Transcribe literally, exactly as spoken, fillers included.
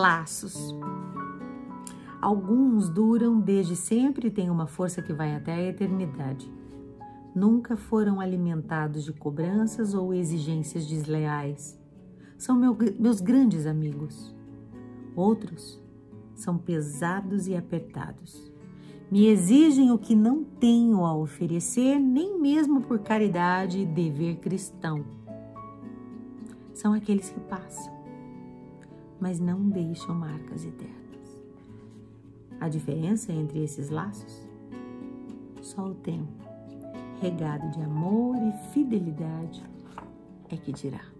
laços. Alguns duram desde sempre e têm uma força que vai até a eternidade. Nunca foram alimentados de cobranças ou exigências desleais. São meu, meus grandes amigos. Outros são pesados e apertados. Me exigem o que não tenho a oferecer, nem mesmo por caridade e dever cristão. São aqueles que passam, mas não deixam marcas eternas. A diferença entre esses laços? Só o tempo, regado de amor e fidelidade, é que dirá.